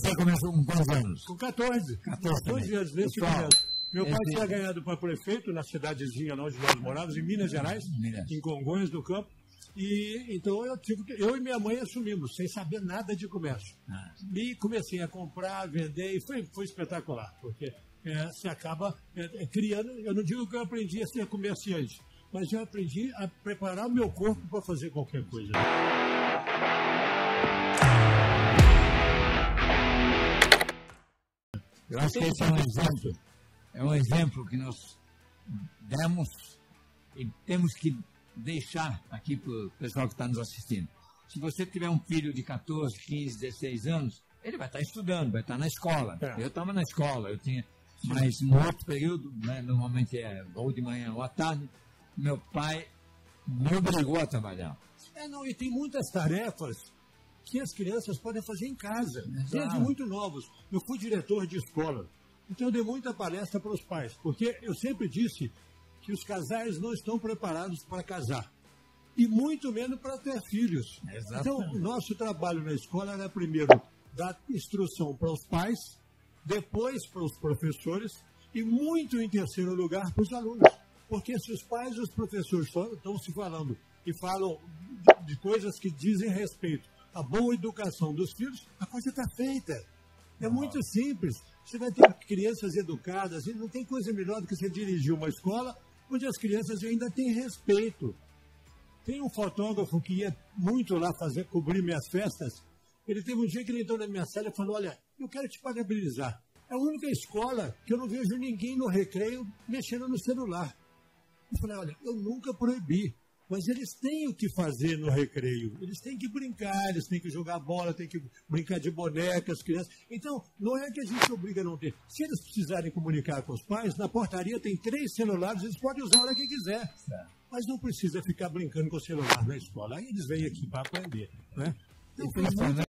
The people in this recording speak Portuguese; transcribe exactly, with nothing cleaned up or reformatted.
Você começou com quantos anos? Com quatorze. quatorze anos, nesse momento. Meu pai tinha ganhado para prefeito na cidadezinha onde nós morávamos, em Minas Gerais, Minas. em Congonhas do Campo. E, então, eu, tive, eu e minha mãe assumimos, sem saber nada de comércio. Ah. E comecei a comprar, a vender, e foi, foi espetacular, porque é, você acaba é, criando... Eu não digo que eu aprendi a ser comerciante, mas eu aprendi a preparar o meu corpo para fazer qualquer coisa. Eu acho que esse é um exemplo. É um exemplo que nós demos e temos que deixar aqui para o pessoal que está nos assistindo. Se você tiver um filho de quatorze, quinze, dezesseis anos, ele vai estar estudando, vai estar na escola. É. Eu estava na escola, eu tinha, mas no outro período, né, normalmente é ou de manhã ou à tarde, meu pai me obrigou a trabalhar. É, não, e tem muitas tarefas que as crianças podem fazer em casa, desde muito novos. Eu fui diretor de escola. Então, eu dei muita palestra para os pais, porque eu sempre disse que os casais não estão preparados para casar, e muito menos para ter filhos. Exatamente. Então, o nosso trabalho na escola era, primeiro, dar instrução para os pais, depois para os professores, e muito, em terceiro lugar, para os alunos. Porque se os pais e os professores estão se falando e falam de coisas que dizem respeito à boa educação dos filhos, a coisa está feita. É muito simples. Você vai ter crianças educadas, e não tem coisa melhor do que você dirigir uma escola onde as crianças ainda têm respeito. Tem um fotógrafo que ia muito lá fazer, cobrir minhas festas. Ele teve um dia que ele entrou na minha sala e falou: olha, eu quero te parabenizar. É a única escola que eu não vejo ninguém no recreio mexendo no celular. Eu falei: olha, eu nunca proibi, mas eles têm o que fazer no recreio. Eles têm que brincar, eles têm que jogar bola, têm que brincar de boneca, as crianças. Então, não é que a gente obriga a não ter. Se eles precisarem comunicar com os pais, na portaria tem três celulares, eles podem usar a hora que quiser. Mas não precisa ficar brincando com o celular na escola. Aí eles vêm aqui para aprender, né? Então, foi muito